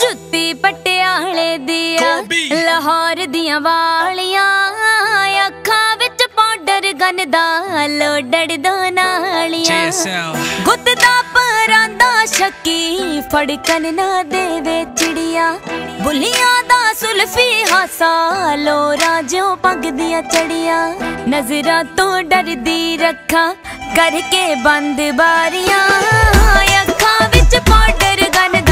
जुत्ती पटियाले दिया लाहौर दिया वालियां अखा विच पाउडर गंदा लोडड़ दो नालियां गुत्ता परांदा शकी फड़कन ना देवे चिड़िया बुलिया दा सुल्फी हासा लोरा जो पग दिया चढ़िया नजरा तो डर दी रखा करके बंद बारियां अखा विच पाउडर गंदा